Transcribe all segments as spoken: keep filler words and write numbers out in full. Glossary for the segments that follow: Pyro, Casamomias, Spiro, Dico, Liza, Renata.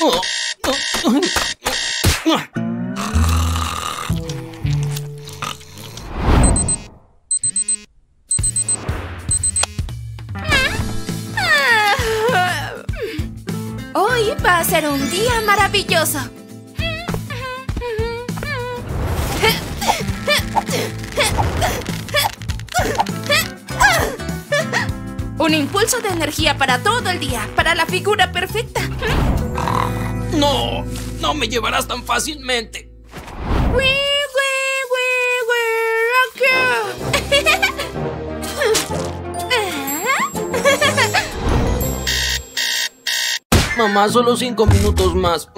Hoy va a ser un día maravilloso. Un impulso de energía para todo el día, para la figura perfecta. ¡No! ¡No me llevarás tan fácilmente! Mamá, solo cinco minutos más.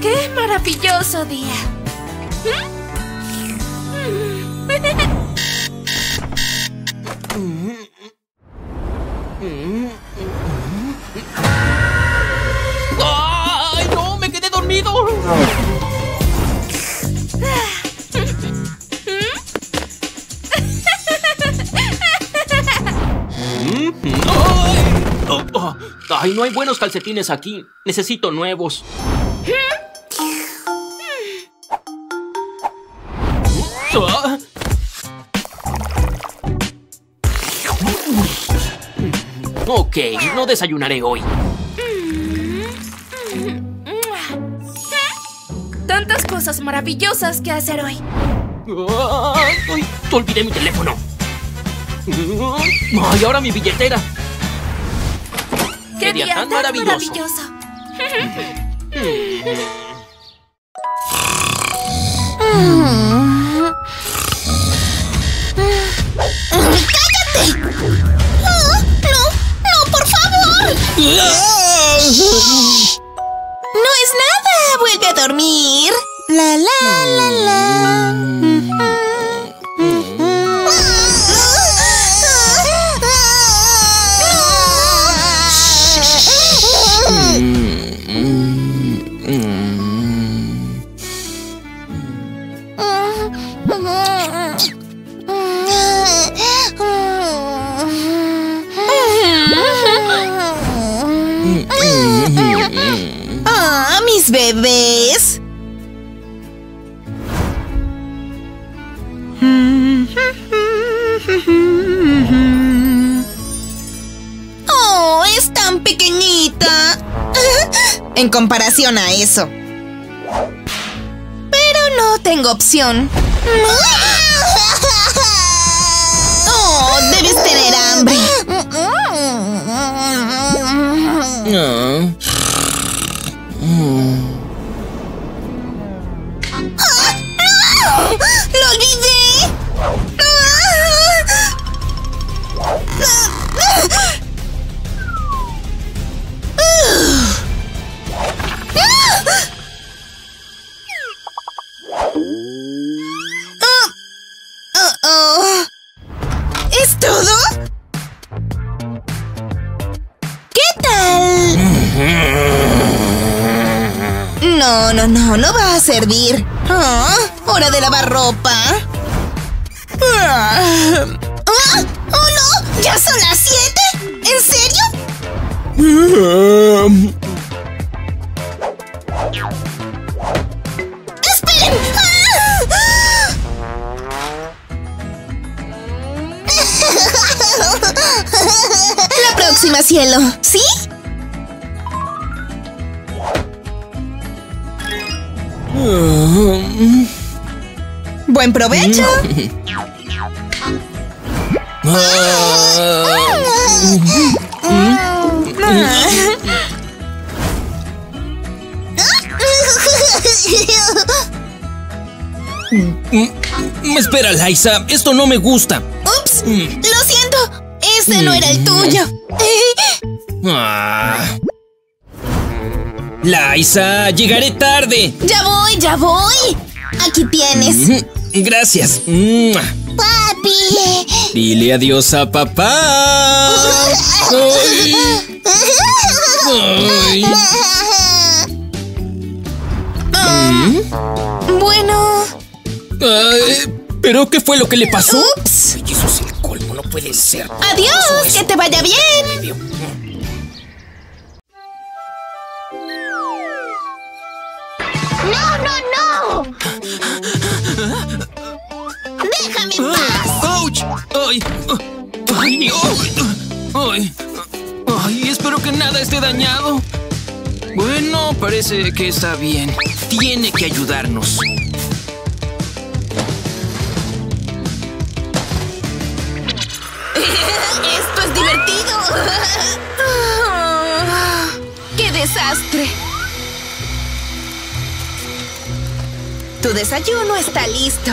¡Qué maravilloso día! ¡Ay, no! ¡Me quedé dormido! ¡Ay, no hay buenos calcetines aquí! Necesito nuevos. Ok, no desayunaré hoy. Tantas cosas maravillosas que hacer hoy. Ay, olvidé mi teléfono. Ay, ahora mi billetera. ¡Qué, Qué día, día tan, tan maravilloso! maravilloso. ¡No es nada! ¡Vuelve a dormir! ¡La, la, la, la! Bebés. Oh, es tan pequeñita. En comparación a eso. Pero no tengo opción. Oh, debes tener hambre. No. No, no, no, no va a servir. ¿Ah? ¡Hora de lavar ropa! ¿Ah? ¡Oh, no! ¿Ya son las siete? ¿En serio? ¡Esperen! La próxima, cielo. ¿Sí? ¡Buen provecho! Espera, Liza, esto no me gusta. ¡Ups! Lo siento, ese no era el tuyo. Liza, llegaré tarde. Ya voy, ya voy. Aquí tienes. Gracias. Papi. Dile adiós a papá. Ay. Ay. Ah, bueno. Ay, ¿Pero qué fue lo que le pasó? ¡Ups! Oye, eso es el colmo, no puede ser. ¡Adiós! Es ¡que te vaya bien! ¡No, no, no! ¡Déjame en paz! ¡Auch! ¡Ay! ¡Ay! ¡Oh! ¡Ay! ¡Ay! Espero que nada esté dañado. Bueno, parece que está bien. Tiene que ayudarnos. ¡Esto es divertido! ¡Qué desastre! Tu desayuno está listo.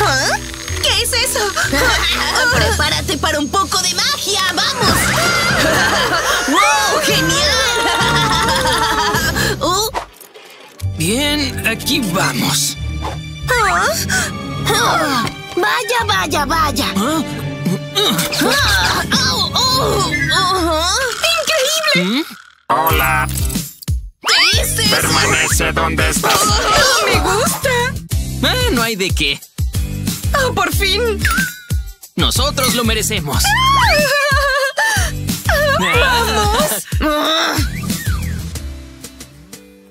¿Ah? ¿Qué es eso? ¡Prepárate para un poco de magia! ¡Vamos! ¡Wow! ¡Genial! uh. Bien, aquí vamos. ¿Ah? Oh. ¡Vaya, vaya, vaya! ¿Ah? Ah, oh, oh, oh. ¡Increíble! Hola. ¿Qué es eso? Permanece donde estás. Oh, me gusta. Ah, no hay de qué. Oh, por fin. Nosotros lo merecemos. Vamos.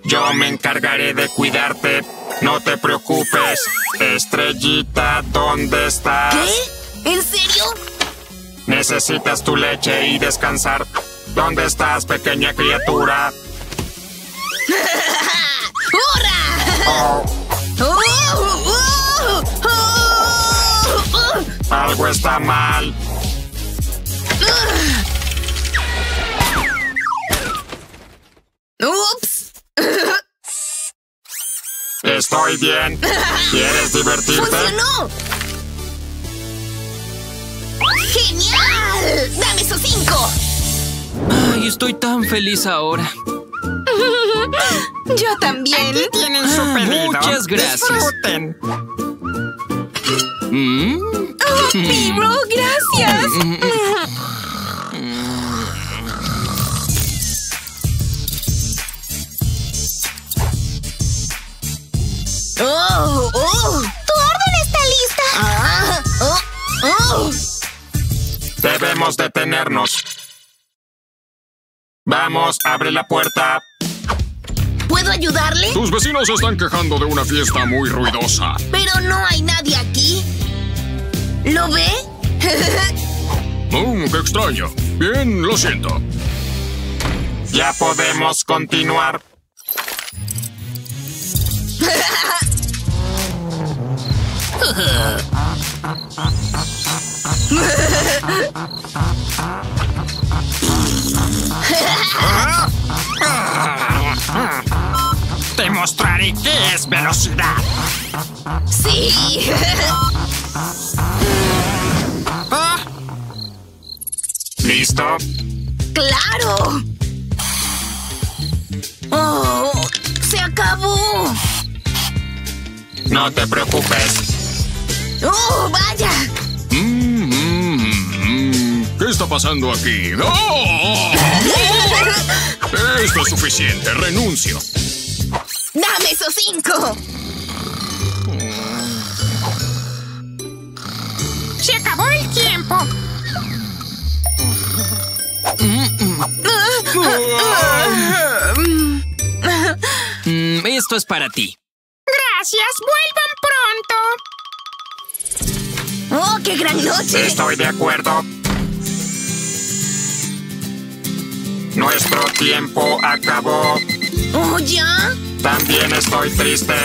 Yo me encargaré de cuidarte. No te preocupes. Estrellita, ¿dónde estás? ¿Qué? ¿En serio? Necesitas tu leche y descansar. ¿Dónde estás, pequeña criatura? ¡Hurra! Oh. Oh, oh, oh, oh, oh. Algo está mal. ¡Ups! Estoy bien. ¿Quieres divertirte? ¡Funcionó! ¡Genial! ¡Dame esos cinco! ¡Ay, estoy tan feliz ahora! Yo también. Aquí tienen su ah, pedido. Muchas gracias. Disfruten. ¿Mm? ¡Oh, Spiro! ¡Gracias! ¡Oh! ¡Oh! ¡Tu orden está lista! ¡Ah! ¡Oh! ¡Oh! Debemos detenernos. Vamos, abre la puerta. ¿Puedo ayudarle? Tus vecinos se están quejando de una fiesta muy ruidosa. Pero no hay nadie aquí. ¿Lo ve? Oh, ¡qué extraño! Bien, lo siento. Ya podemos continuar. Te mostraré qué es velocidad. Sí. ¿Ah? ¿Listo? Claro. Oh, se acabó. No te preocupes. Oh, vaya. Mm, mm, mm. ¿Qué está pasando aquí? ¡No! ¡Oh! Esto es suficiente. Renuncio. ¡Dame esos cinco! ¡Se acabó el tiempo! Mm, esto es para ti. Gracias. ¡Vuelvan pronto! ¡Oh, qué gran noche! Estoy de acuerdo. Nuestro tiempo acabó. ¿Oh, ya? También estoy triste.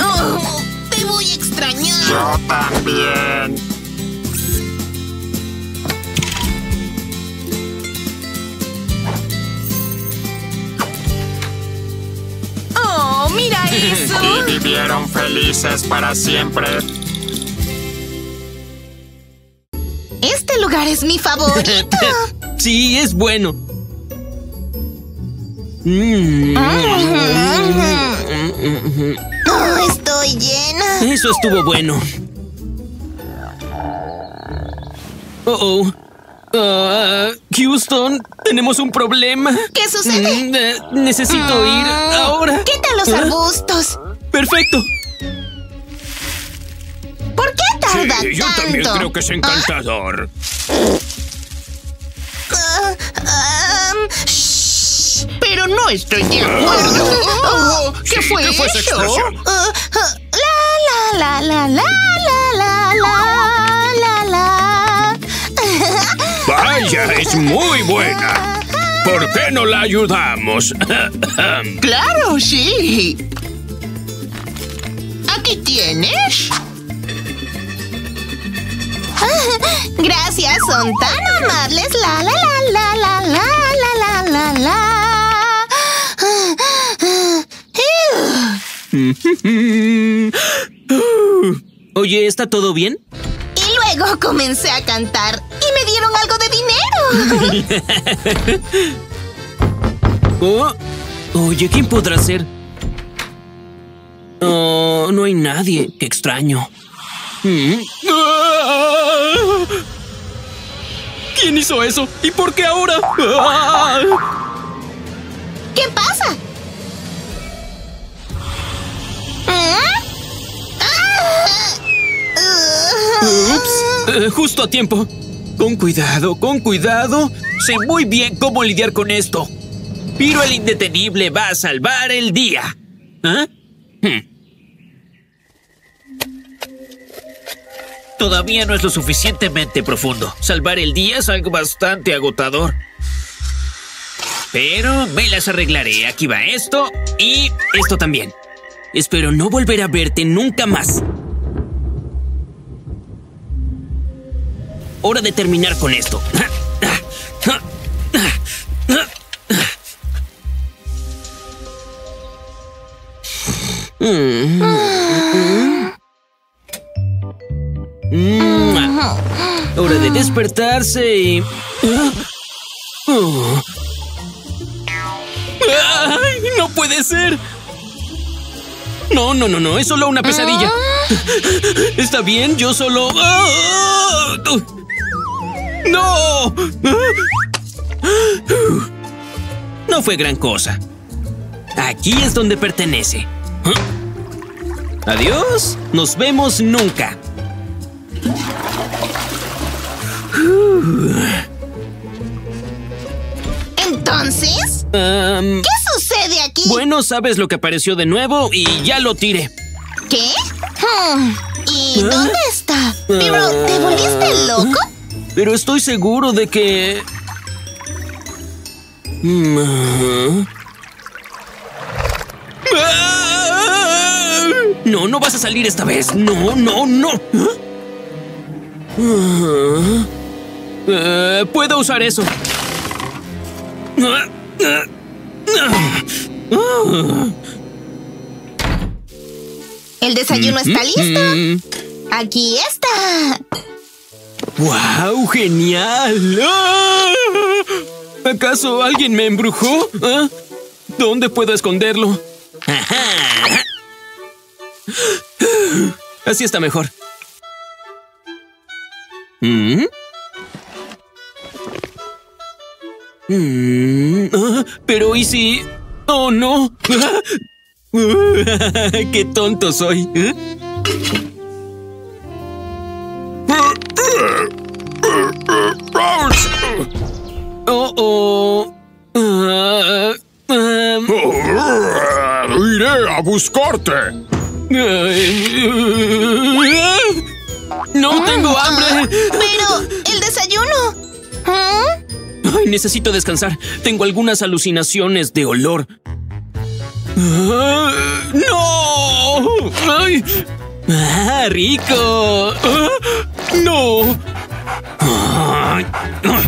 ¡Oh, te voy a extrañar! Yo también. ¡Oh, mira eso! Y vivieron felices para siempre. Este lugar es mi favorito. Sí, es bueno. Mm. Oh, estoy llena. Eso estuvo bueno. Oh, oh. Uh, Houston, tenemos un problema. ¿Qué sucede? Uh, necesito mm. ir ahora. ¿Qué tal los arbustos? Perfecto. encantada sí, yo tanto. También creo que es encantador. ¿Ah? Uh, um, shh, pero no estoy de acuerdo. Oh, oh, ¿Qué sí, fue ¿qué eso? Fue uh, uh, la, la, la, la, la, la, la, la, la. Vaya, es muy buena. ¿Por qué no la ayudamos? Claro, sí. Aquí tienes. Gracias, son tan amables. La la la la la la la la la. Oye, ¿está todo bien? Y luego comencé a cantar y me dieron algo de dinero. Oh, oye, ¿quién podrá ser? Oh, no hay nadie. Qué extraño. ¿Quién hizo eso? ¿Y por qué ahora? ¿Qué pasa? Ups, eh, justo a tiempo. Con cuidado, con cuidado. Sé muy bien cómo lidiar con esto. Pyro el indetenible va a salvar el día. ¿Ah? Hmm. Todavía no es lo suficientemente profundo. Salvar el día es algo bastante agotador. Pero me las arreglaré. Aquí va esto y esto también. Espero no volver a verte nunca más. Hora de terminar con esto. Hora de despertarse y... ¡Ay, no puede ser! No, no, no, no, es solo una pesadilla. Está bien, yo solo... ¡No! No fue gran cosa. Aquí es donde pertenece. Adiós, nos vemos nunca. ¿Entonces? Um, ¿Qué sucede aquí? Bueno, sabes lo que apareció de nuevo y ya lo tiré. ¿Qué? Hmm. ¿Y ¿Ah? dónde está? ¿Pero uh, te volviste loco? Pero estoy seguro de que... No, no vas a salir esta vez. No, no, no. ¿Ah? Uh, puedo usar eso. El desayuno mm-hmm. está listo. Aquí está. ¡Wow! ¡Genial! ¿Acaso alguien me embrujó? ¿Ah? ¿Dónde puedo esconderlo? Ajá. Así está mejor. ¿Mm? Mm, ah, pero ¿y si...? ¡Oh, no! Ah, uh, ¡Qué tonto soy! ¿Eh? ¡Oh, oh! Ah, ah, uh, ¡Iré a buscarte! ¡No tengo hambre! ¡Pero el desayuno! ¿Mm? Ay, necesito descansar. Tengo algunas alucinaciones de olor. ¡Ah! ¡No! ¡Ay! ¡Ah, rico! ¡Ah! ¡No! ¡Ay! ¡Ah!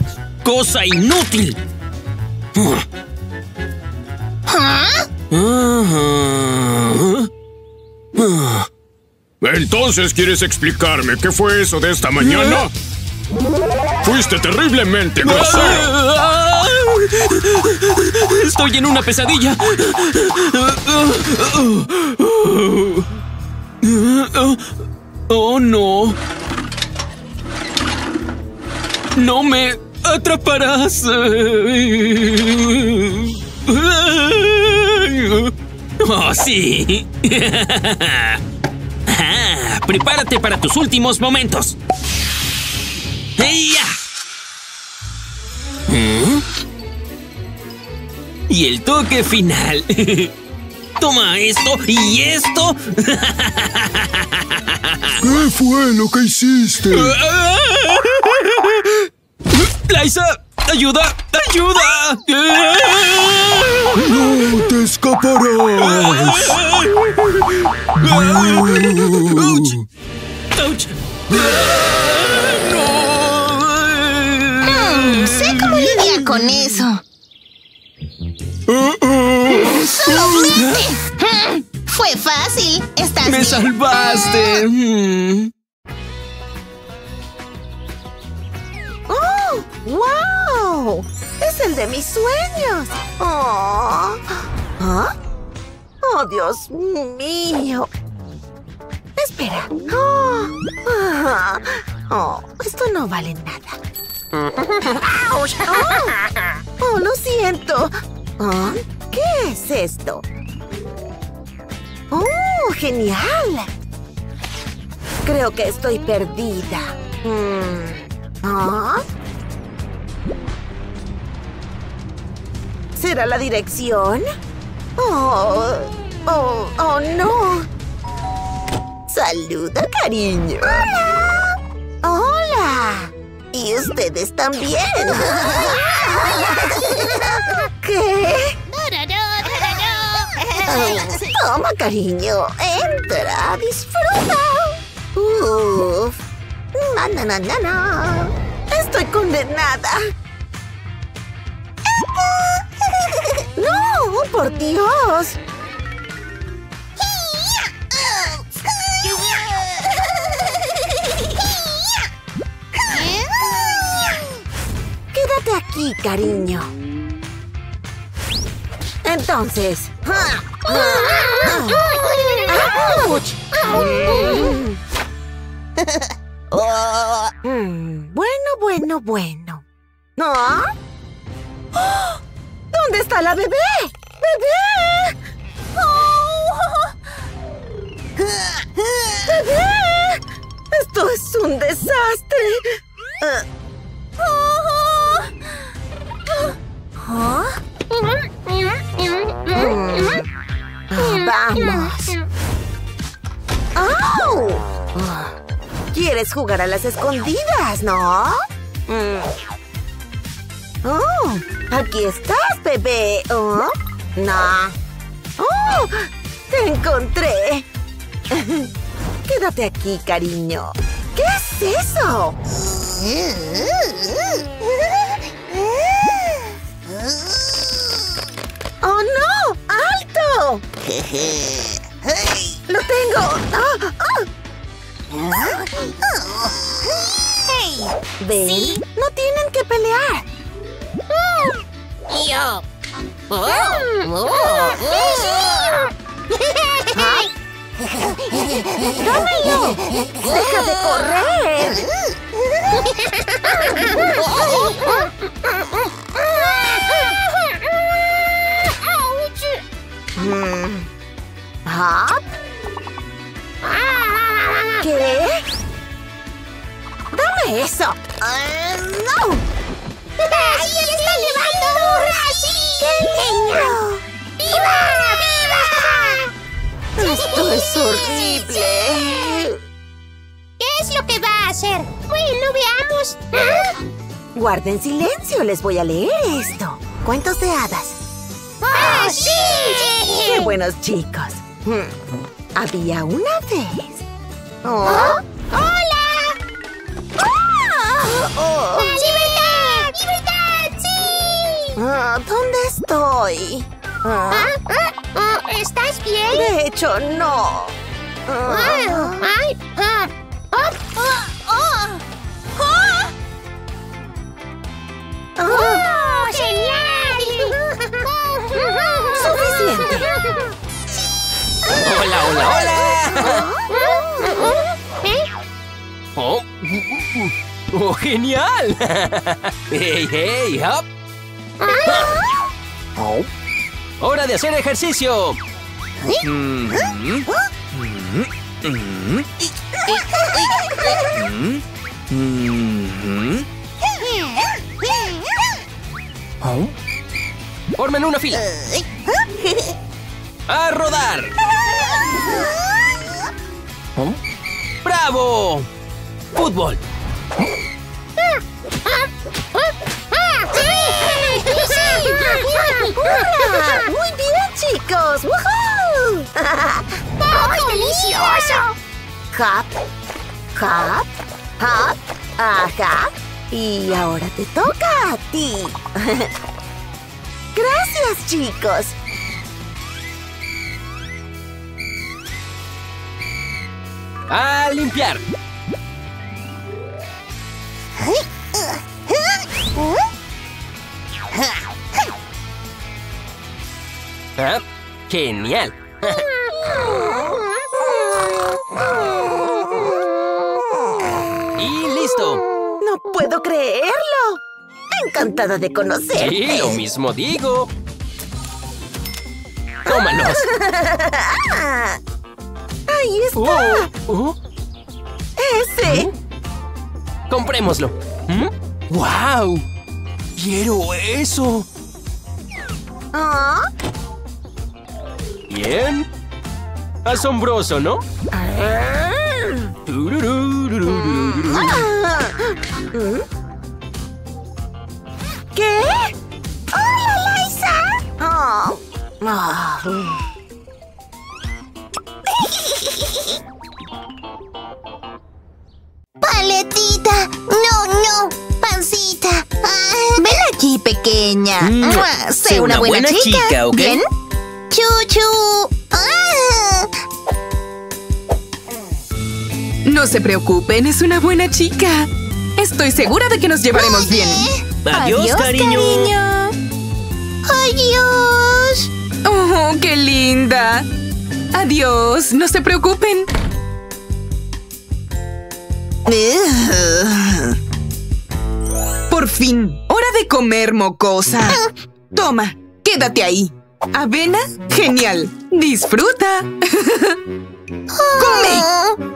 ¡Cosa inútil! ¿Ah? Entonces, ¿quieres explicarme qué fue eso de esta mañana? ¿Ah? ¡Fuiste terriblemente grosero! ¡Estoy en una pesadilla! ¡Oh, no! ¡No me atraparás! ¡Oh, sí! Prepárate para tus últimos momentos. ¡Eya! ¿Eh? Y el toque final. Toma esto y esto. ¿Qué fue lo que hiciste? ¡Liza! ¡Ayuda! ¡Ayuda! ¡No te escaparás! ¡Auch! ¡Auch! ¡No! No sé cómo lidiar con eso. ¡Solo vete! ¡Fue fácil! ¡Estás bien! ¡Me salvaste! ¡Oh! ¡Wow! ¡Es el de mis sueños! ¡Oh! ¿Ah? ¡Oh, Dios mío! ¡Espera! ¡Oh! ¡Oh! Esto no vale nada. ¡Auch! ¡Oh! ¡Oh, lo siento! ¿Ah? ¿Qué es esto? ¡Oh, genial! Creo que estoy perdida. ¿Ah? ¿Será la dirección? ¡Oh! ¡Oh! ¡Oh, no! ¡Saluda, cariño! ¡Hola! ¡Hola! ¿Y ustedes también? ¿Qué? Oh, toma, cariño. Entra, disfruta. Uf. Na, na, na, na, na. Estoy condenada. No, por Dios. Quédate aquí, cariño. Entonces. ¡Auch! Bueno, bueno, bueno. ¿No? ¿Dónde está la bebé? ¡Bebé! ¡Bebé! Esto es un desastre. ¿Ah? ¡Vamos! ¡Au! ¿Quieres jugar a las escondidas, no? ¡Oh! ¡Aquí estás, bebé! ¿Oh? ¡No! ¡Oh! ¡Te encontré! Quédate aquí, cariño. ¿Qué es eso? ¡Oh, no! ¡Alto! ¡Lo tengo! ¡Oh! ¡Oh! ¡Hey! ¡Ven! ¿Sí? ¡No tienen que pelear! ¡Yo! ¡Oh! ¡Oh! ¿Ah? ¡Dámelo! ¡Deja de correr! ¿Hop? ¿Qué? ¡Dame eso! Uh, ¡No! ¡Ahí está nevando! ¡Así! ¡Qué lindo! ¡Viva! ¡Viva! ¡Esto es horrible! ¿Qué es lo que va a hacer? Bueno, veamos. ¿Ah? Guarden silencio, les voy a leer esto. Cuentos de hadas. ¡Oh, sí! ¡Qué buenos chicos! Había una vez. Oh. ¿Oh? ¡Hola! ¡Oh! Oh. ¡Libertad! ¡Libertad! ¡Sí! Oh, ¿dónde estoy? Oh. ¿Ah? ¿Ah? Oh, ¿estás bien? De hecho, no. Oh. Oh. Ay. Ah. Oh. Oh. Oh. Oh. Oh. ¡Genial! ¡Suficiente! ¡Hola, hola, hola! ¿Eh? Oh, ¡oh, genial! ¡Hey, hey, hop! Oh. ¡Hora de hacer ejercicio! ¿Eh? Mm-hmm. Formen una fila. ¡A rodar! ¿Oh? ¡Bravo! ¡Fútbol! ¡Muy bien, chicos! ¡Woohoo! ¡Ay, delicioso! Hop, hop, hop, ajá. Y ahora te toca a ti. Gracias, chicos. ¡A limpiar! ¿Ah? ¡Genial! ¡Y listo! ¡No puedo creerlo! ¡Encantada de conocerte! ¡Sí, lo mismo digo! ¡Tómalos! ¡Ahí está! Oh, oh. ¡Ese! ¿Mm? ¡Comprémoslo! ¿Mm? ¡Wow! ¡Quiero eso! ¿Ah? Bien. Asombroso, ¿no? Ah. ¿Qué? ¡Hola, Liza! Oh. Oh. ¡Paletita! ¡No, no! ¡Pancita! Ah. ¡Ven aquí, pequeña! Mm. Ah, sé, sé una, una buena, buena chica, chica, ¿ok? ¿Bien? ¡Chuchu! Ah. No se preocupen, es una buena chica. Estoy segura de que nos llevaremos Oye. bien. Adiós, Adiós cariño. cariño. ¡Adiós! ¡Oh, qué linda! Adiós, no se preocupen. Por fin, hora de comer, mocosa. Toma, quédate ahí. ¿Avena? Genial. Disfruta. Oh, ¡come!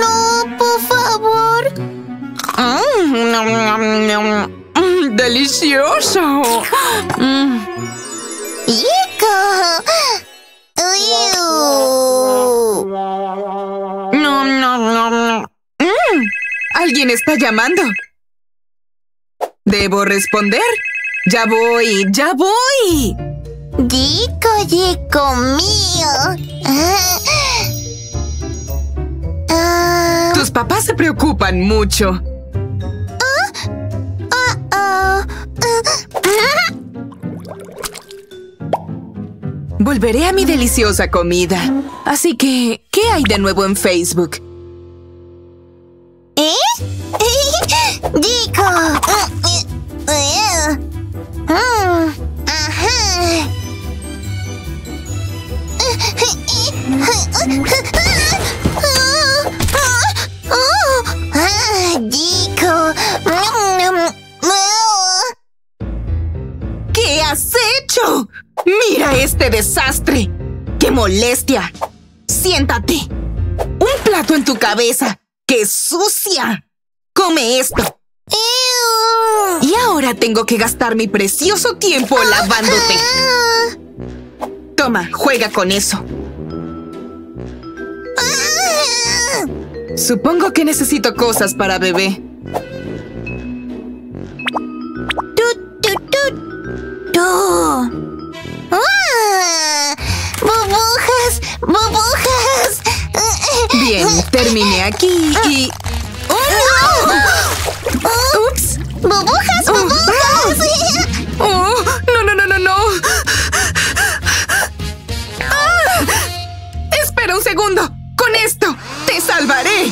No, por favor. Mm, ¡delicioso! Mm. ¡Dico! No, no, no, no. Mm, alguien está llamando. ¿Debo responder? Ya voy, ya voy. Dico, Dico mío. Ah. Ah. Tus papás se preocupan mucho. Ah. Uh-oh. Uh-oh. Ah. Volveré a mi deliciosa comida. Así que, ¿qué hay de nuevo en Facebook? ¿Eh? Dico. Ajá. Dico. ¿Qué has hecho? ¡Mira este desastre! ¡Qué molestia! ¡Siéntate! ¡Un plato en tu cabeza! ¡Qué sucia! ¡Come esto! ¡Ew! Y ahora tengo que gastar mi precioso tiempo lavándote. Toma, juega con eso. Supongo que necesito cosas para bebé. ¡Tut, tut, tut! ¡Tú! ¡Ah! ¡Burbujas! ¡Burbujas! Bien, terminé aquí y... ¡Oh, no! Oh, ¡ups! ¡Burbujas! ¡Burbujas! ¡Oh! ¡No, no, no, no, no! ¡Ah! ¡Espera un segundo! ¡Con esto te salvaré!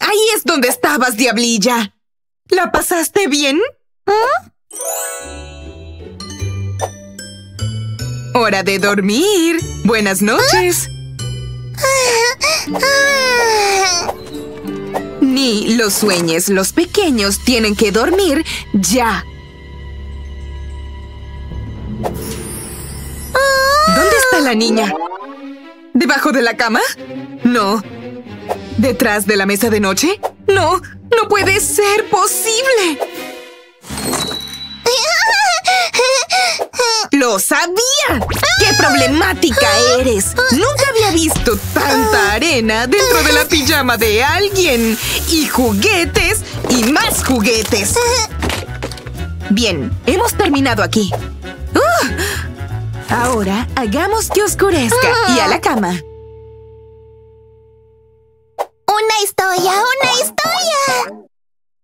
Ahí es donde estabas, diablilla. ¿La pasaste bien? ¿Mm? ¡Hora de dormir! ¡Buenas noches! Ni los sueñes. Los pequeños tienen que dormir ya. ¿Dónde está la niña? ¿Debajo de la cama? No. ¿Detrás de la mesa de noche? No, no puede ser posible. ¡Lo sabía! ¡Qué problemática eres! Nunca había visto tanta arena dentro de la pijama de alguien. Y juguetes y más juguetes. Bien, hemos terminado aquí. ¡Uh! Ahora hagamos que oscurezca y a la cama. ¡Una historia! ¡Una historia!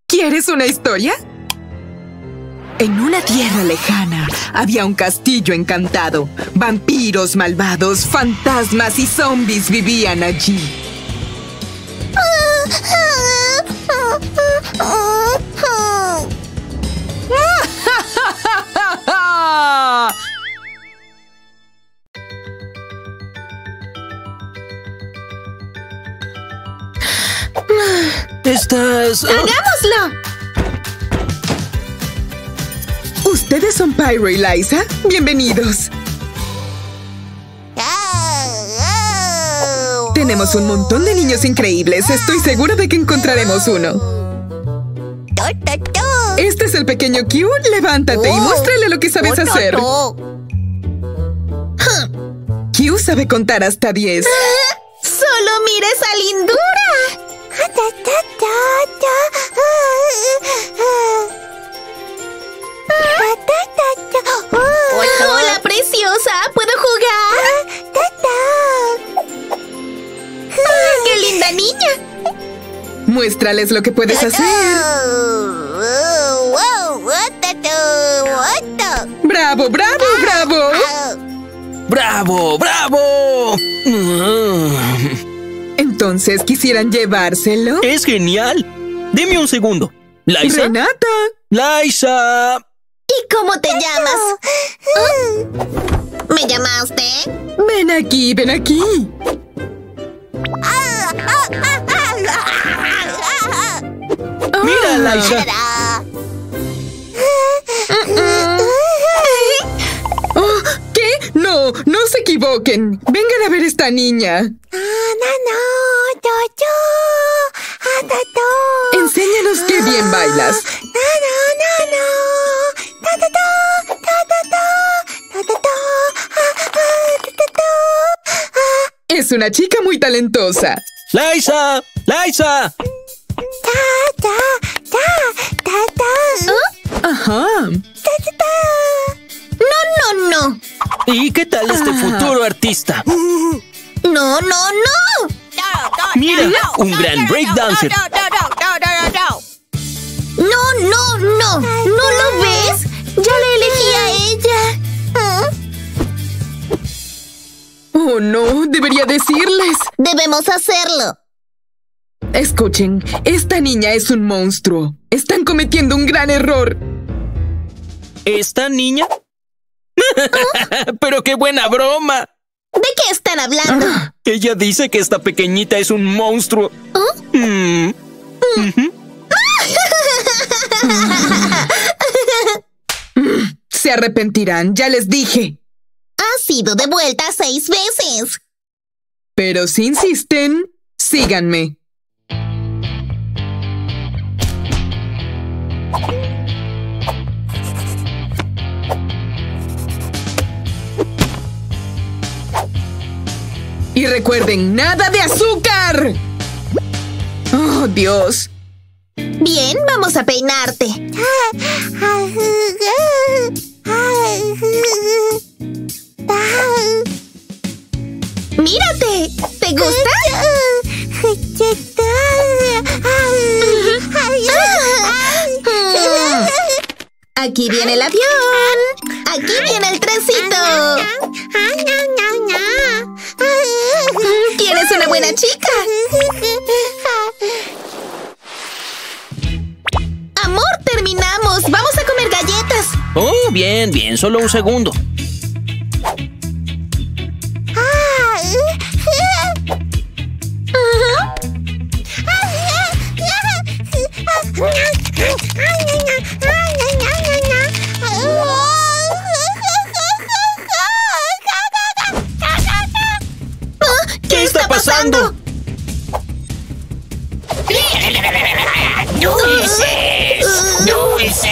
¿Quieres una historia? En una tierra lejana había un castillo encantado. Vampiros malvados, fantasmas y zombies vivían allí. ¿Estás...? ¡Hagámoslo! ¿Ustedes son Pyro y Liza? ¡Bienvenidos! Tenemos un montón de niños increíbles. Estoy segura de que encontraremos uno. Este es el pequeño Q. Levántate y muéstrale lo que sabes hacer. Q sabe contar hasta diez. ¡Solo mira esa lindura! ¡Hola, hola, preciosa! ¿Puedo jugar? Ah, ¡qué linda niña! Muéstrales lo que puedes hacer. ¡Bravo, bravo, bravo! ¡Bravo, bravo! Entonces, ¿quisieran llevárselo? ¡Es genial! Deme un segundo. ¿Liza? ¡Renata! ¡Liza! ¿Y cómo te llamas? ¿Oh? ¿Me llamaste? Ven aquí, ven aquí. Oh. ¡Mira, Liza! Oh, ¿qué? No, no se equivoquen. Vengan a ver esta niña. Enséñanos qué bien bailas. Es una chica muy talentosa. ¡Liza! ¡Liza! ¿Oh? Ajá. No, no, no. ¿Y qué tal este ah. futuro artista? No, no, no. Mira, un gran breakdancer. No, no, no. ¿No lo ves? ¡Ya la elegí a ella! ¿Ah? ¡Oh, no! ¡Debería decirles! ¡Debemos hacerlo! Escuchen, esta niña es un monstruo. Están cometiendo un gran error. ¿Esta niña? ¿Ah? ¡Pero qué buena broma! ¿De qué están hablando? Ah, ella dice que esta pequeñita es un monstruo. ¿Ah? Mm. Mm. Uh-huh. Se arrepentirán, ya les dije. Ha sido devuelta seis veces. Pero si insisten, síganme. Y recuerden, nada de azúcar. Oh, Dios. Bien, vamos a peinarte. ¡Mírate! ¿Te gusta? Aquí viene el avión. Aquí viene el trencito. ¿Quieres una buena chica? Amor, terminamos. Vamos a comer galletas. Oh, bien, bien. Solo un segundo. ¡Dulces! ¡Dulces!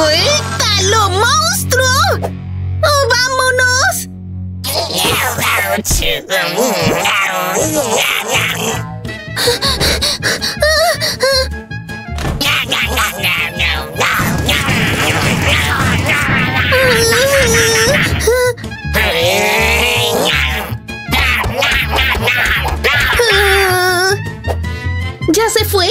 ¡Suéltalo, monstruo! ¡Oh, vámonos! ¿Ya se fue?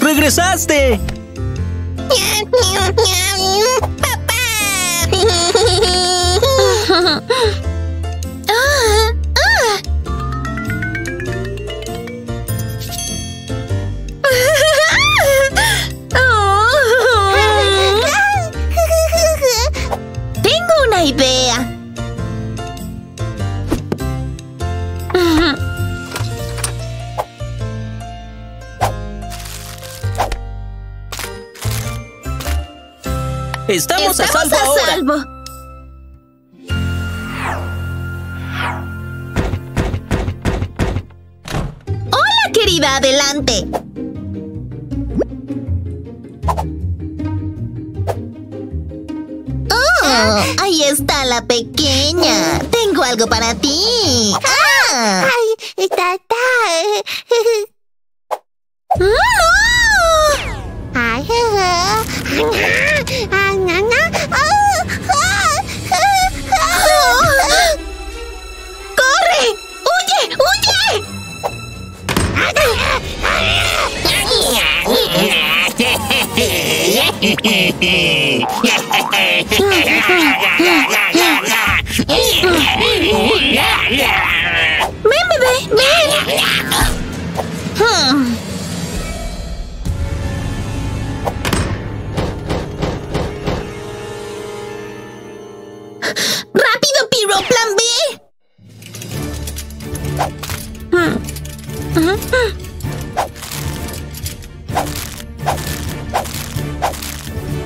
¡Regresaste! ¡Papá! ¡Ah! ¡Ah! Oh. Tengo una idea. Estamos, Estamos a salvo a ahora. Salvo. Hola, querida, adelante. Oh, ahí está la pequeña. Tengo algo para ti. Ah. Ay, está, está. ¡No! Ay, ¡corre! ¡Huye! ¡Huye! ¡Ven, bebé! ¡Ven! ¡Rápido, Pyro! ¡Plan B!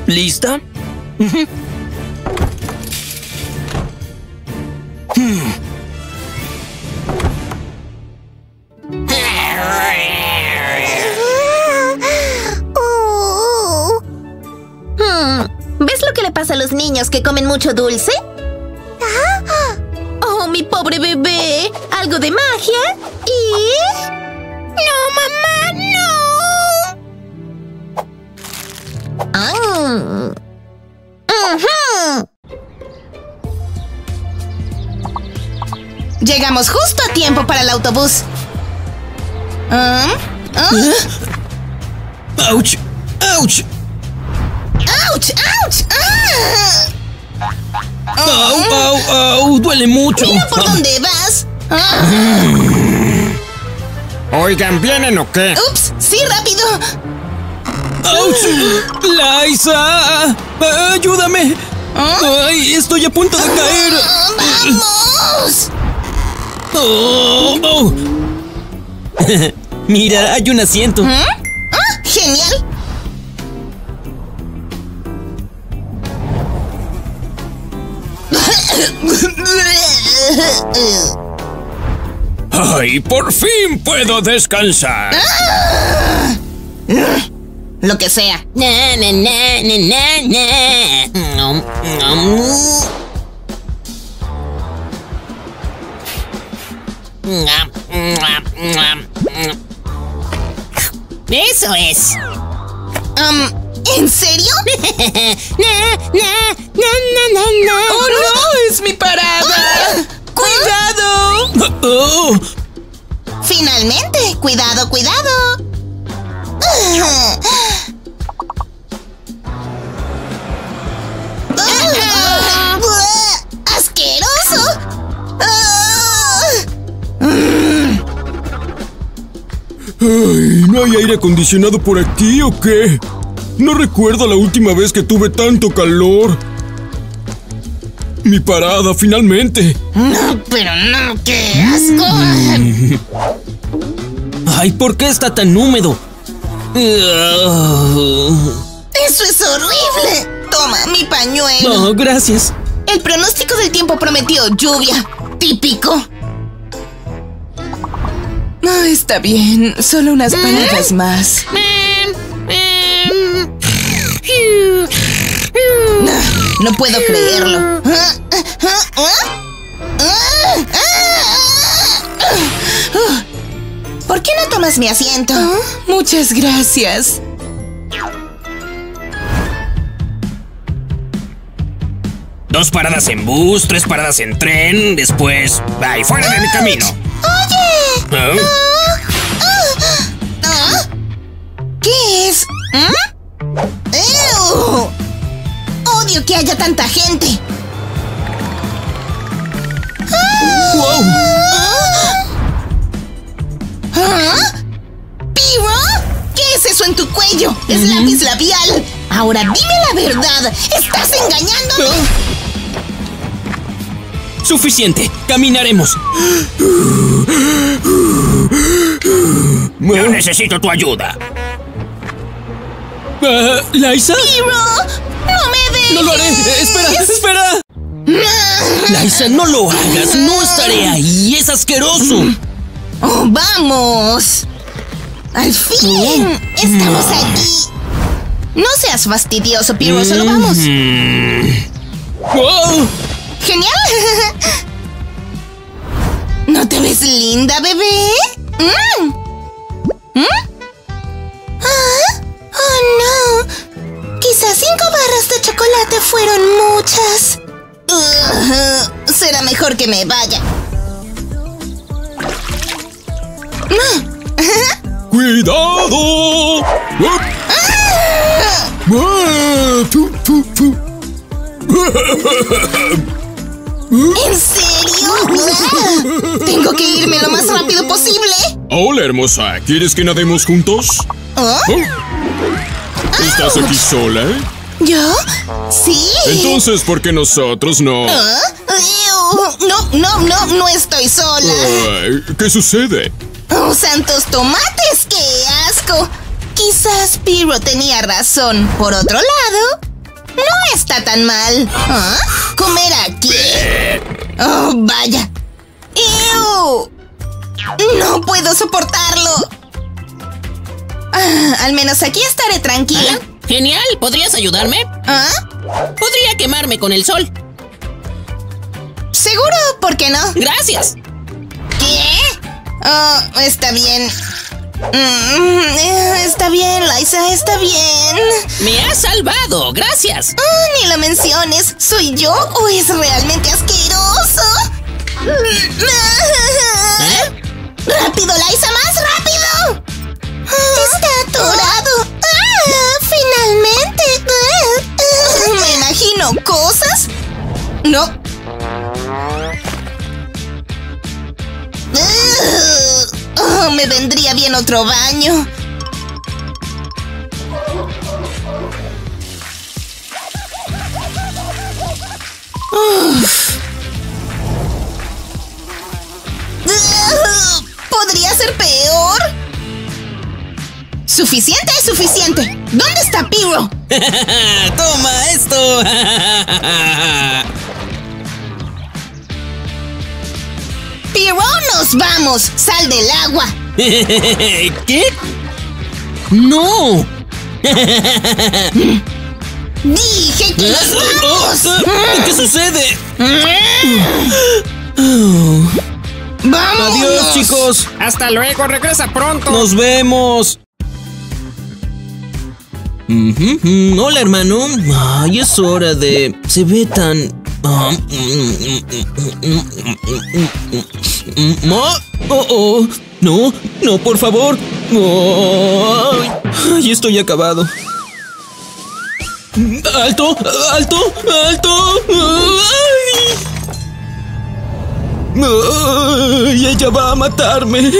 ¿Lista? ¿Ves lo que le pasa a los niños que comen mucho dulce? ¡Oh, mi pobre bebé! ¿Algo de magia? ¿Y...? ¡No, mamá, no! Ah. Uh-huh. Llegamos justo a tiempo para el autobús. ¿Ah? ¿Ah? ¡Auch! ¡Auch! ¡Auch! ¡Auch! ¡Ah! ¡Au, au, au! ¡Duele mucho! ¡Mira por ah. dónde vas! Ah. Oigan, ¿vienen o qué? ¡Ups! ¡Sí, rápido! ¡Auch! ¡Liza! ¡Ayúdame! ¿Ah? ¡Ay, estoy a punto de caer! ¡Vamos! Oh, oh. Mira, hay un asiento. ¿Ah? ¡Ah! ¡Genial! ¡Ay, por fin puedo descansar! ¡Ah! Lo que sea. Na, na, na, na, na, na. No, no. Eso es. Um, ¿En serio? na, na, na, na, na. ¡Oh, no! ¡Es mi parada! ¡Cuidado! Oh. Finalmente, cuidado, cuidado. ¡Asqueroso! Ay, ¿no hay aire acondicionado por aquí o qué? No recuerdo la última vez que tuve tanto calor. Mi parada, finalmente. No, pero no, qué asco. Ay, ¿por qué está tan húmedo? ¡Eso es horrible! Toma mi pañuelo. No, gracias. El pronóstico del tiempo prometió lluvia. Típico. No, está bien. Solo unas palabras más. No, no puedo creerlo. ¿Por qué no tomas mi asiento? Oh, muchas gracias. Dos paradas en bus, tres paradas en tren, después... ¡Ay, fuera de mi camino! ¡Oye! ¿Ah? ¿Ah? ¿Ah? ¿Qué es? ¿Ah? ¡Ew! ¡Odio que haya tanta gente! ¡Wow! ¿Ah? ¿Pyro? ¿Qué es eso en tu cuello? ¡Es lápiz labial! Ahora dime la verdad, ¿estás engañándome? ¿Ah? Suficiente, caminaremos. Yo necesito tu ayuda. Uh, ¿Liza? ¡Spiro! ¡No me dejes! ¡No lo haré! ¡Espera! ¡Espera! ¡Liza, no lo hagas! ¡No estaré ahí! ¡Es asqueroso! Oh, ¡vamos! ¡Al fin! ¿Qué? ¡Estamos aquí! No seas fastidioso, Pyro. Solo vamos. ¡Wow! ¡Genial! ¿No te ves linda, bebé? ¿Mm? ¿Mm? ¿Ah? ¡Oh, no! Quizás cinco barras de chocolate fueron muchas. Uh, será mejor que me vaya. ¡Cuidado! ¡Ah! ¡Tú, tú, tú! ¿En serio? ¡Wow! Tengo que irme lo más rápido posible. Hola, hermosa. ¿Quieres que nademos juntos? ¿Oh? Oh. ¿Estás aquí sola? ¿Yo? Sí. Entonces, ¿por qué nosotros no? ¿Oh? No, no, no, no estoy sola. Uh, ¿Qué sucede? ¡Oh, santos tomates! ¡Qué asco! Quizás Pyro tenía razón. Por otro lado... No está tan mal. ¿Ah? ¿Comer aquí? Oh, vaya. ¡Ew! No puedo soportarlo. Ah, al menos aquí estaré tranquila. ¿Ah? Genial, ¿podrías ayudarme? ¿Ah? Podría quemarme con el sol. Seguro, ¿por qué no? Gracias. ¿Qué? Oh, está bien. Mm, está bien, Liza, está bien. Me has salvado, gracias. Oh, ni lo menciones. ¿Soy yo o es realmente asqueroso? ¿Eh? ¡Rápido, Liza, más rápido! Está atorado. Ah, finalmente. Me imagino cosas. No. Oh, me vendría bien otro baño. Uf. suficiente es suficiente. ¿Dónde está Pyro? ¡Toma esto! ¡Pyro, nos vamos! ¡Sal del agua! ¿Qué? ¡No! ¡Dije que nos vamos! ¿Qué sucede? ¡Vamos! ¡Adiós, chicos! ¡Hasta luego! ¡Regresa pronto! ¡Nos vemos! Hola, hermano. Ay, es hora de... Se ve tan... Oh, oh, oh. No, no, por favor. Oh. Ay, estoy acabado. ¡Alto! ¡Alto! ¡Alto! ¡Ay! ¡Ay! ¡Ella va a matarme!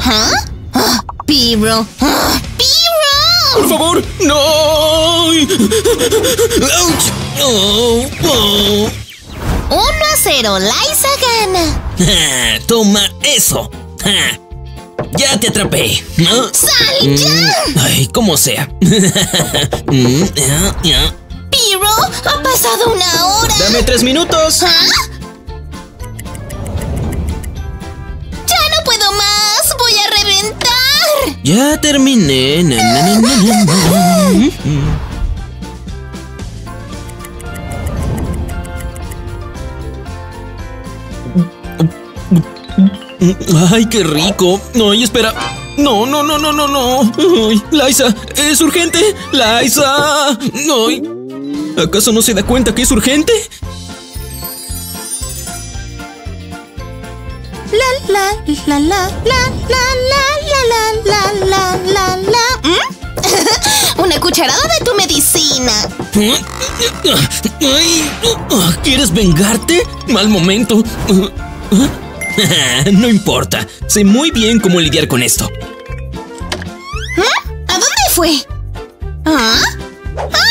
¿Ah? ¡Ah! ¡Pyro! ¡Ah! ¡Pyro! ¡Por favor! ¡No! ¡Ouch! ¡Oh! ¡Oh! uno a cero, Liza gana. ¡Toma eso! ¡Ja! ¡Ya te atrapé! ¿No? ¡Sal ya! Ay, como sea. Pyro, ha pasado una hora. ¡Dame tres minutos! ¿Ah? ¡Ya no puedo más! ¡Voy a reventar! Ya terminé. Na, na, na, na, na. ¡Ay, qué rico! ¡Ay, espera! ¡No, no, no, no, no, no! ¡Ay, Liza! ¡Es urgente! ¡Liza! ¡Ay! ¿Acaso no se da cuenta que es urgente? La, la, la, la, la, la, la, la, la, la, la. ¿Mm? ¡Una cucharada de tu medicina! Ay, ¿quieres vengarte? ¡Mal momento! No importa, sé muy bien cómo lidiar con esto. ¿Ah? ¿A dónde fue? ¿Ah? ¡Ah!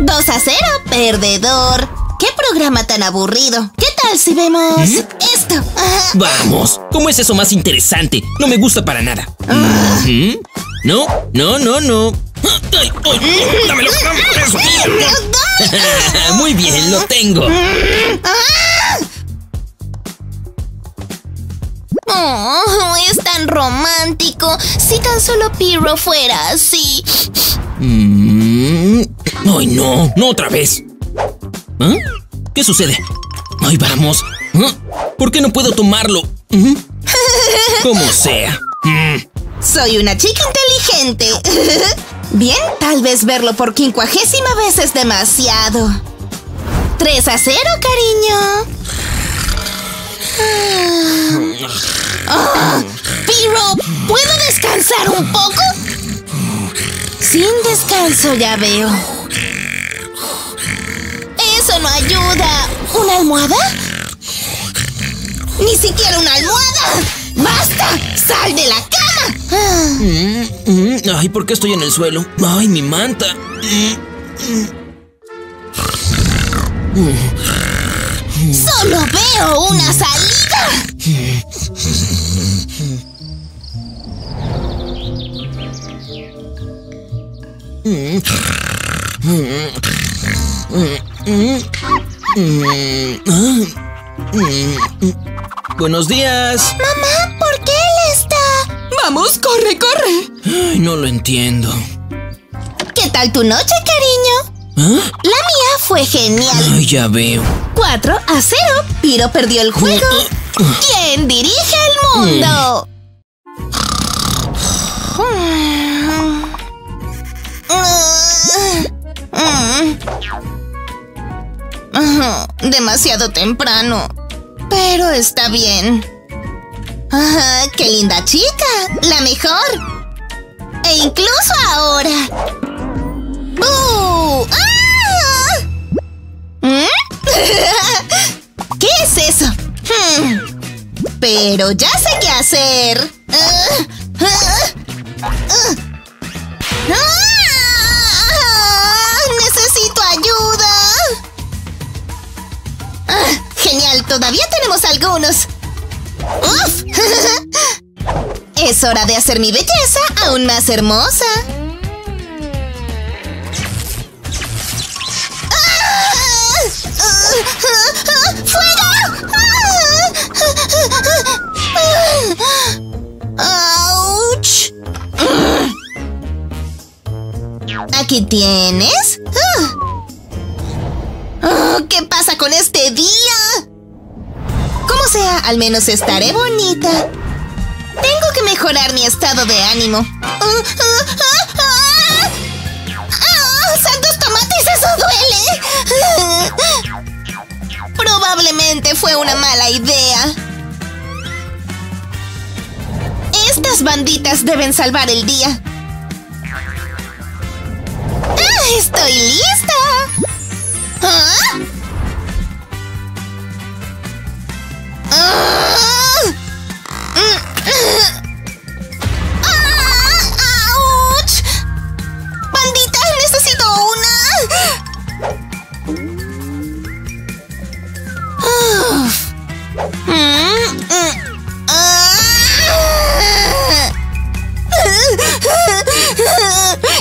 dos a cero, perdedor. ¿Qué programa tan aburrido? ¿Qué tal si vemos ¿Mm? esto? Ah. Vamos, ¿cómo es eso más interesante? No me gusta para nada. Ah. ¿Mm? No, no, no, no. ¡Ay, ay! ¡Dámelo! ¡Dámelo! ¡Eso! ¡Dámelo! Muy bien, lo tengo. ¡Ah! Oh, es tan romántico. Si tan solo Pyro fuera así. Mm. Ay, no, no otra vez. ¿Ah? ¿Qué sucede? Ay, vamos. ¿Ah? ¿Por qué no puedo tomarlo? ¿Mm? Como sea. Mm. Soy una chica inteligente. Bien, tal vez verlo por quincuagésima vez es demasiado. tres a cero, cariño. Oh, Pyro, ¿puedo descansar un poco? Sin descanso ya veo. Eso no ayuda. ¿Una almohada? Ni siquiera una almohada. ¡Basta! ¡Sal de la cama! Ah. Ay, ¿por qué estoy en el suelo? Ay, mi manta. ¡Solo veo una salida! ¡Buenos días! Mamá, ¿por qué él está? ¡Vamos, corre, corre! Ay, no lo entiendo. ¿Qué tal tu noche, cariño? ¿Ah? La mía fue genial. Ay, ya veo. cuatro a cero. Pyro perdió el juego. Uh, uh, uh. ¿Quién dirige el mundo? Mm. Mm. Mm. Demasiado temprano. Pero está bien. Ah, ¡qué linda chica! ¡La mejor! E incluso ahora. ¡Uh! ¡Ah! ¿Mm? ¿Qué es eso? Hmm. Pero ya sé qué hacer. Uh, uh, uh. ¡Ah! ¡Necesito ayuda! Ah, genial, todavía tenemos algunos. ¡Uf! Es hora de hacer mi belleza aún más hermosa. ¡Fuego! ¡Auch! Aquí tienes. Oh, ¿qué pasa con este día? Como sea, al menos estaré bonita. Tengo que mejorar mi estado de ánimo. ¡Oh, santos tomates! ¡Eso duele! Probablemente fue una mala idea. Estas banditas deben salvar el día. ¡Ah, estoy lista! ¿Ah? ¡Ah! ¡Auch! ¡Bandita, necesito una! Uf.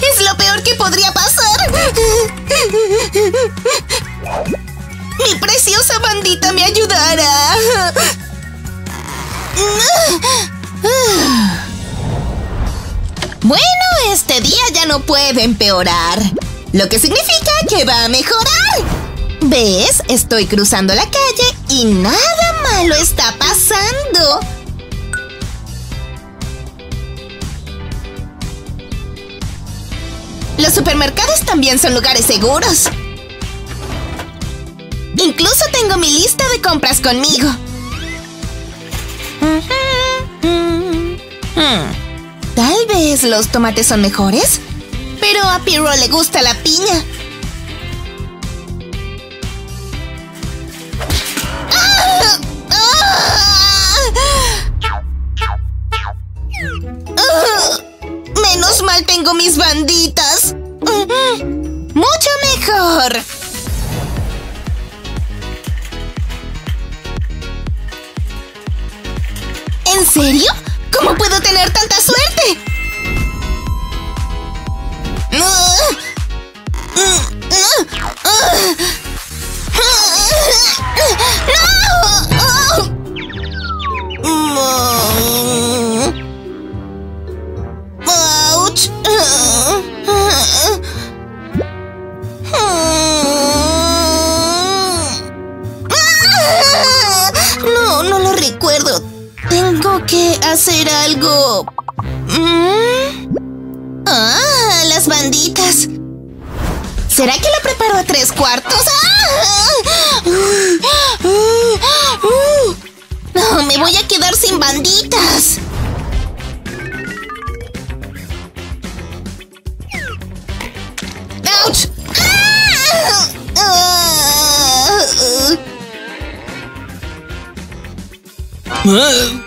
Es lo peor que podría pasar. Mi preciosa bandita me ayudará. Bueno, este día ya no puede empeorar, lo que significa que va a mejorar. ¿Ves? Estoy cruzando la calle y nada malo está pasando. Los supermercados también son lugares seguros. Incluso tengo mi lista de compras conmigo. Tal vez los tomates son mejores, pero a Pyro le gusta la piña. Menos mal tengo mis banditas. Mucho mejor. ¿En serio? ¿Cómo puedo tener tanta suerte? ¡No! ¡Auch! No, no lo recuerdo. Tengo que hacer algo. ¿Mm? ¡Ah! Las banditas. ¿Será que lo preparo a tres cuartos? ¡Ah! Uh, uh, uh. No, me voy a quedar sin banditas. ¡Auch! ¡Ah! Uh, uh.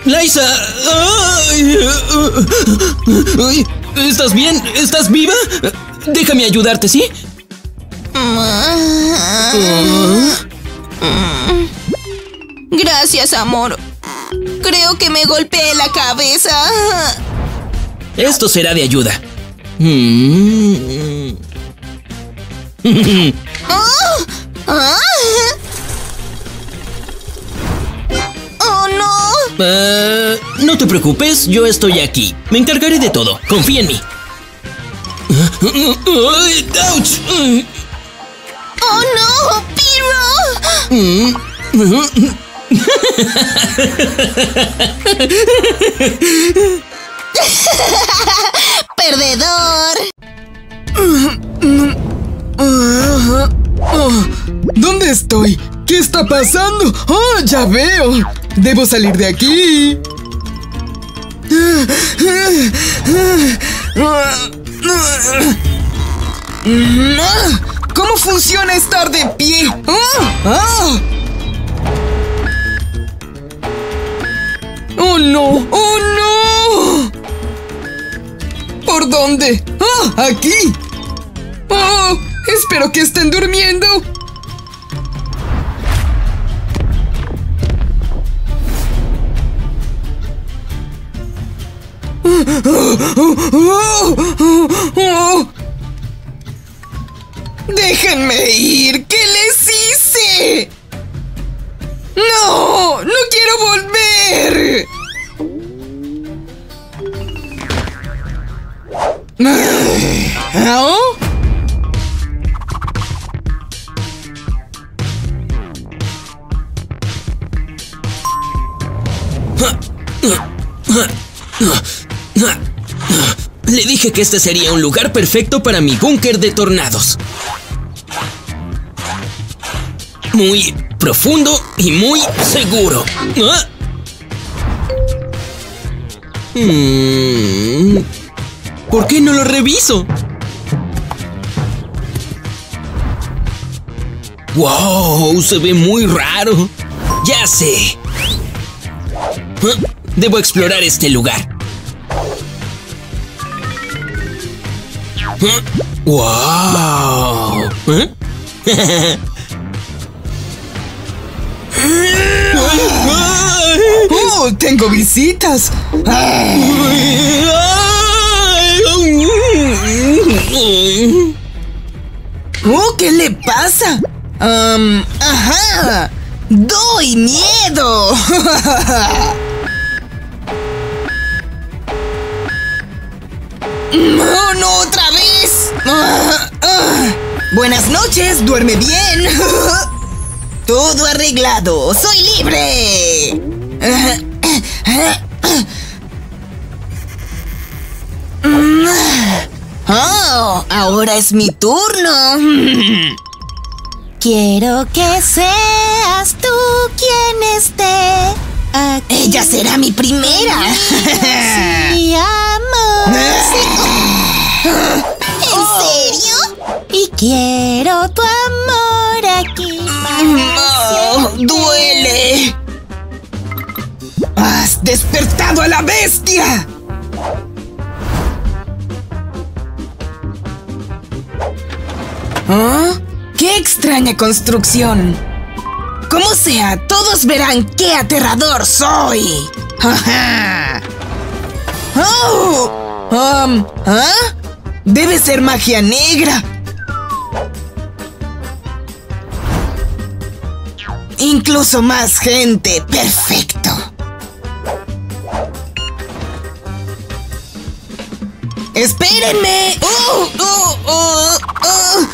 ¡Liza! ¿Estás bien? ¿Estás viva? Déjame ayudarte, ¿sí? Gracias, amor. Creo que me golpeé la cabeza. Esto será de ayuda. Oh, ah. Uh, no te preocupes, yo estoy aquí. Me encargaré de todo, confía en mí. ¡Auch! ¡Oh no, Pyro! ¡Perdedor! ¿Dónde estoy? ¿Qué está pasando? ¡Oh, ya veo! ¡Debo salir de aquí! ¿Cómo funciona estar de pie? ¡Oh, oh no! ¡Oh, no! ¿Por dónde? ¡Oh, aquí! ¡Oh! ¡Espero que estén durmiendo! ¡Déjenme ir! ¿Qué les hice? ¡No! ¡No quiero volver! ¿Oh? Le dije que este sería un lugar perfecto para mi búnker de tornados. Muy profundo y muy seguro. ¿Ah? ¿Por qué no lo reviso? ¡Wow! Se ve muy raro. Ya sé. ¿Ah? Debo explorar este lugar. ¡Wow! ¿Eh? ¡Oh, tengo visitas! ¡Oh, qué le pasa! Um, ¡Ajá! ¡Doy miedo! ¡No, no, otra vez! Ah, ah. Buenas noches, duerme bien. Todo arreglado, soy libre. Oh, ahora es mi turno. Quiero que seas tú quien esté aquí. Ella será mi primera. Sí, amor. ¿En serio? Y quiero tu amor aquí. Oh, ¡duele! ¡Has despertado a la bestia! ¿Ah? ¡Qué extraña construcción! Como sea, todos verán qué aterrador soy. ¡Oh! Um, ¿ah? Debe ser magia negra. Incluso más gente. Perfecto. ¡Espérenme! ¡Oh! ¡Oh! ¡Oh! ¡Oh!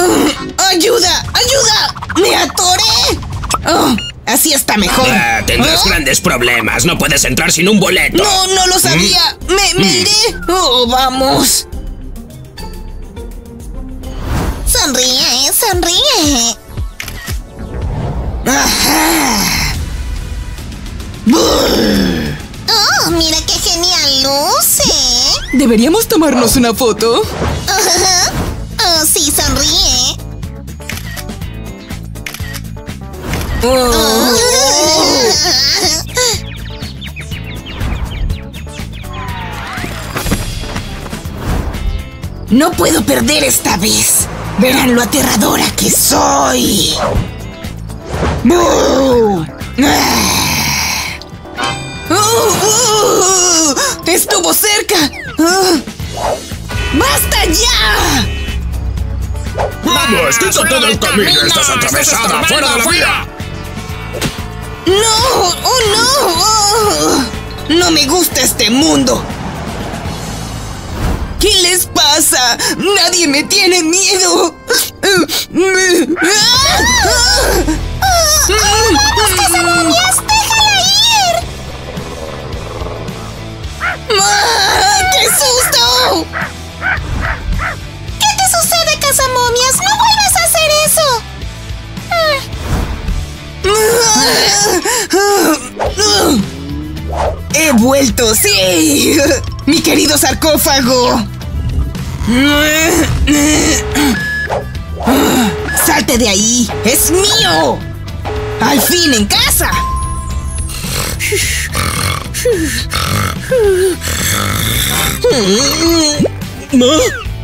¡Oh! ¡Ayuda! ¡Ayuda! ¡Me atoré! Oh, así está mejor. Ah, tendrás ¿Oh? grandes problemas. No puedes entrar sin un boleto. No, no lo sabía. ¿Mm? Me, me ¿Mm? iré. Oh, vamos. Sonríe, sonríe. Ajá. Brr. Oh, mira qué genial luce. ¿Deberíamos tomarnos una foto? Ajá. Oh, sí, sonríe. Oh. No puedo perder esta vez. Verán lo aterradora que soy. Oh. Oh, oh. Estuvo cerca. Oh. ¡Basta ya! ¡Vamos! ¡Quítate del camino! ¡Estás atravesada! ¡Fuera de la vía! ¡No! ¡Oh, no! Oh, ¡no me gusta este mundo! ¿Qué les pasa? ¡Nadie me tiene miedo! ¡Vamos, Casamomias! ¡Déjala ir! ¡Ah, ¡Qué susto! ¿Qué te sucede, Casamomias? ¡No vuelvas a hacer eso! He vuelto, sí, mi querido sarcófago. Salte de ahí, es mío. Al fin en casa.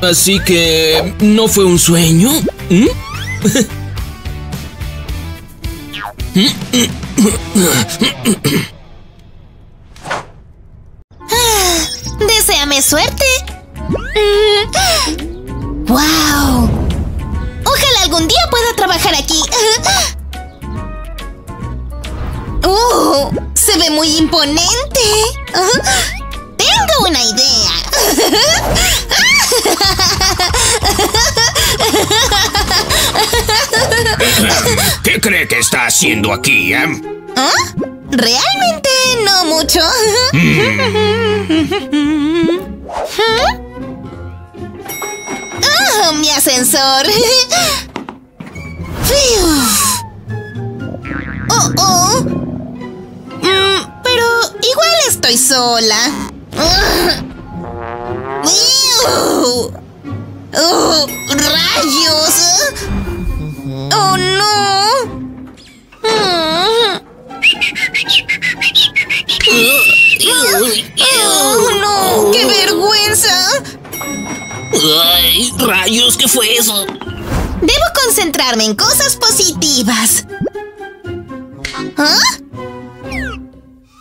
Así que no fue un sueño. ¿Mm? Ah, deséame ¡Dame suerte! Mm. ¡Wow! Ojalá algún día pueda trabajar aquí. ¡Oh! ¡Se ve muy imponente! ¡Tengo una idea! ¿Qué cree que está haciendo aquí, eh? ¿Ah? Realmente no mucho. Mm. ¡Oh, mi ascensor! ¡Oh, oh! Mm, pero igual estoy sola. ¡Oh, rayos! ¡Oh, no! ¡Oh, no! ¡Qué vergüenza! ¡Ay, rayos! ¿Qué fue eso? Debo concentrarme en cosas positivas. ¿Ah?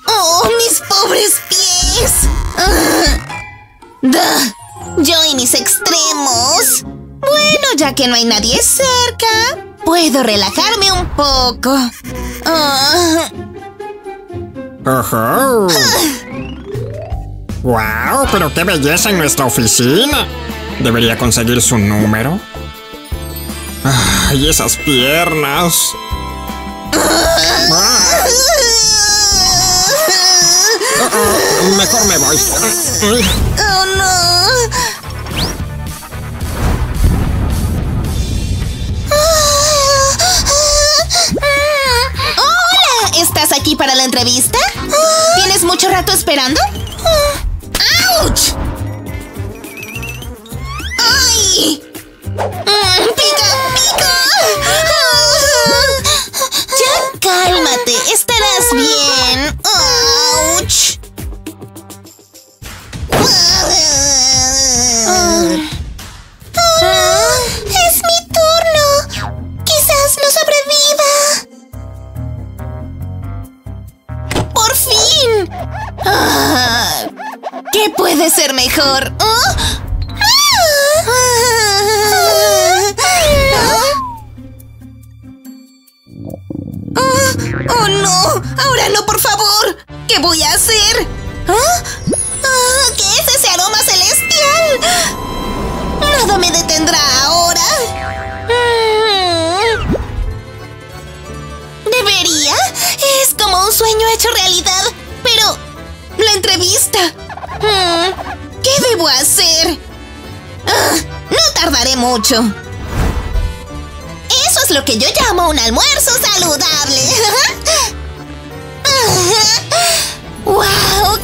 ¡Oh, mis pobres pies! ¡Duh! Yo y mis extremos. Bueno, ya que no hay nadie cerca, puedo relajarme un poco. Oh. ¡Ojo! ¡Wow! ¡Pero qué belleza en nuestra oficina! ¿Debería conseguir su número? ¡Ay, esas piernas! Oh, oh, mejor me voy. ¡Oh, no! ¡Hola! ¿Estás aquí para la entrevista? ¿Tienes mucho rato esperando? ¡Auch! ¡Ay! ¡Pica, pica! Ya cálmate, estarás bien. ¡Auch! Oh, ¡es mi turno! ¡Quizás no sobreviva! ¡Por fin! Ah, ¿qué puede ser mejor? ¿Oh? Oh, ¡oh, no! ¡Ahora no, por favor! ¿Qué voy a hacer? ¿Ah? Oh, ¿qué es ese aroma celestial? Nada me detendrá ahora. ¿Debería? Es como un sueño hecho realidad. Pero... la entrevista. ¿Qué debo hacer? Ah, no tardaré mucho. Eso es lo que yo llamo un almuerzo saludable. ¡Wow!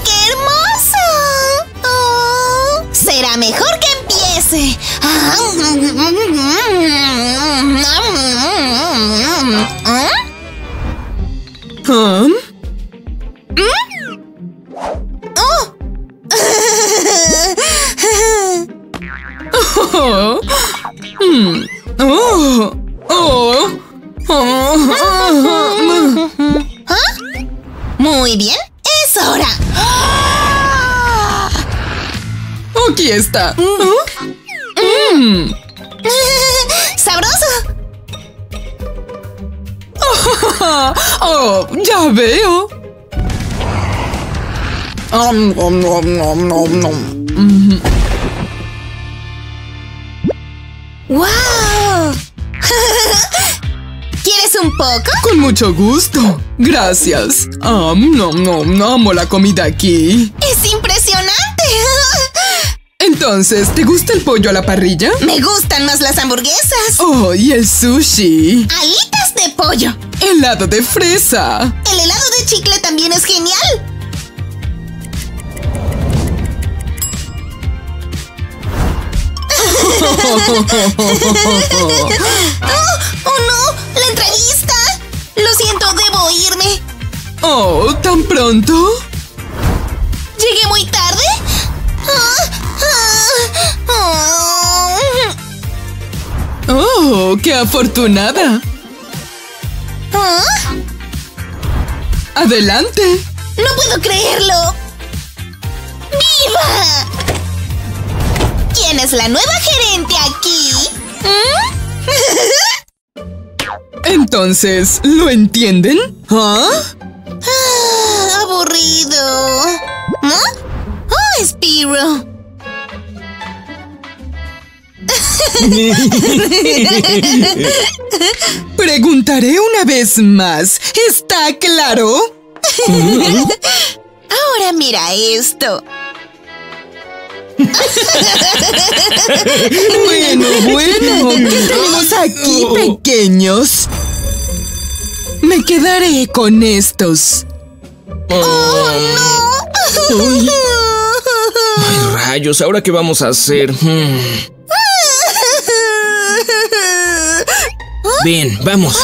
¡Qué hermoso! Oh, será mejor que empiece. ¿Mm? Oh. Oh. Oh. Oh. Oh. ¿Ah? Muy bien. ¡Es hora! ¡Ah! ¡Aquí está! ¿Oh? Mm. ¡Sabroso! ¡Oh, ya veo! Om, om, om, om, om, om. Mm-hmm. ¡Wow! ¿Quieres un poco? Con mucho gusto. Gracias. Um, no, no, no amo la comida aquí. ¡Es impresionante! Entonces, ¿te gusta el pollo a la parrilla? Me gustan más las hamburguesas. Oh, y el sushi. Alitas de pollo. Helado de fresa. El helado de chicle también es genial. Oh, ¡oh, no! ¡La entrevista! Lo siento, debo irme. Oh, ¿tan pronto? ¿Llegué muy tarde? Oh, oh, oh. Oh, qué afortunada. ¿Ah? ¡Adelante! ¡No puedo creerlo! ¡Viva! ¿Quién es la nueva gerente aquí? ¿Mm? Entonces, ¿lo entienden? ¿Ah? Ah, aburrido. ¿Ah? ¡Oh, Spiro! Preguntaré una vez más. ¿Está claro? Ahora mira esto. Bueno, bueno, ¿qué tenemos aquí, pequeños? Me quedaré con estos. ¡Oh, no! Ay. Ay, rayos, ¿ahora qué vamos a hacer? Hmm. Bien, vamos.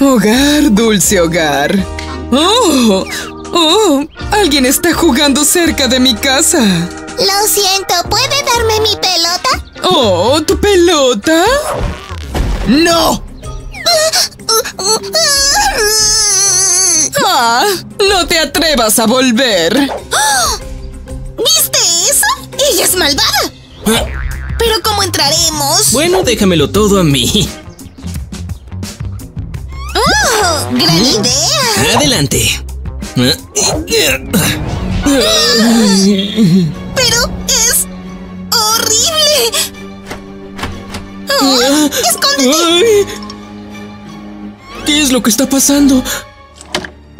Hogar, dulce hogar. ¡Oh! ¡Oh! ¡Alguien está jugando cerca de mi casa! Lo siento, ¿puede darme mi pelota? ¡Oh! ¿Tu pelota? ¡No! ¡Ah! ¡No te atrevas a volver! ¿Viste eso? ¡Ella es malvada! ¿Ah? ¿Pero cómo entraremos? Bueno, déjamelo todo a mí. ¡Oh! ¡Gran ¿Eh? idea! ¡Adelante! Pero es horrible. Oh, ¡escóndete! ¿Qué es lo que está pasando?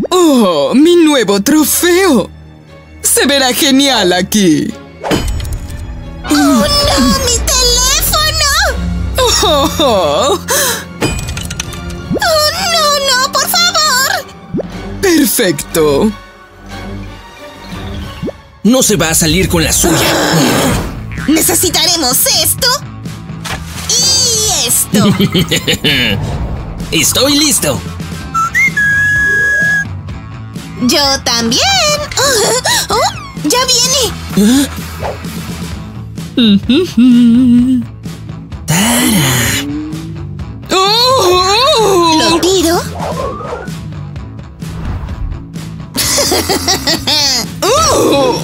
¡Oh, mi nuevo trofeo! Se verá genial aquí. ¡Oh, no! ¡Mi teléfono! ¡Oh, oh! ¡Perfecto! No se va a salir con la suya. Necesitaremos esto y esto. Estoy listo. Yo también. Oh, ¡ya viene! ¿Ah? ¡Tara! ¡Oh! ¿Lo tiro? uh.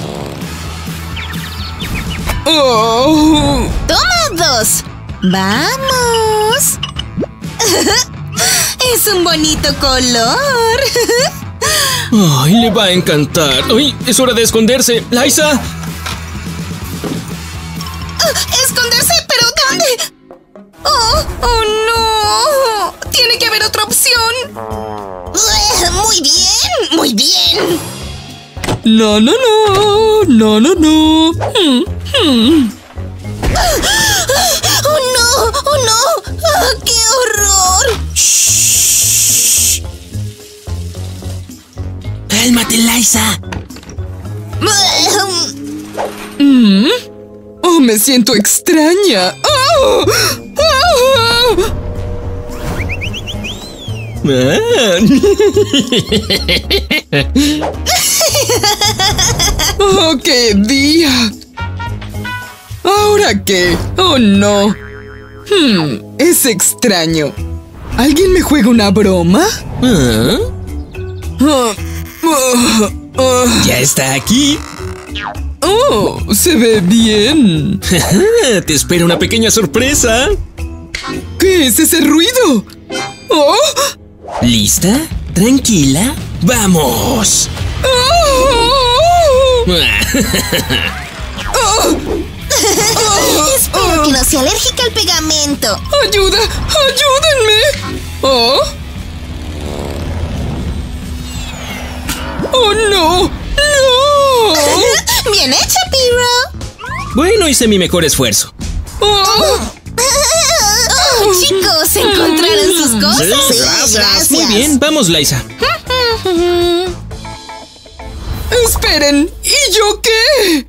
oh. Toma dos. Vamos. Es un bonito color. Ay, le va a encantar. Ay, es hora de esconderse, Liza. Uh, esconderse, pero ¿dónde? Oh, oh no. Tiene que haber otra opción. Muy bien, muy bien. No, no, no, no, no, no. Mm, mm. Oh no, oh no, oh, qué horror. Shh. Cálmate, Liza. Mm. Oh, me siento extraña. Oh, oh, oh. ¡Oh, qué día! ¿Ahora qué? ¡Oh, no! Hmm, es extraño. ¿Alguien me juega una broma? ¿Ah? Oh, oh, oh. ¡Ya está aquí! ¡Oh, se ve bien! ¡Te espera una pequeña sorpresa! ¿Qué es ese ruido? ¡Oh! ¿Lista? ¿Tranquila? ¡Vamos! Oh, oh, oh, oh. Oh, espero oh. que no sea alérgica al pegamento. ¡Ayuda! ¡Ayúdenme! ¡Oh! ¡Oh, no! ¡No! ¡Bien hecho, Pyro! Bueno, hice mi mejor esfuerzo. ¡Oh! oh. Chicos, ¿se encontraron sus cosas? Sí, sí, gracias. gracias. Muy bien, vamos, Liza. Esperen, ¿y yo qué?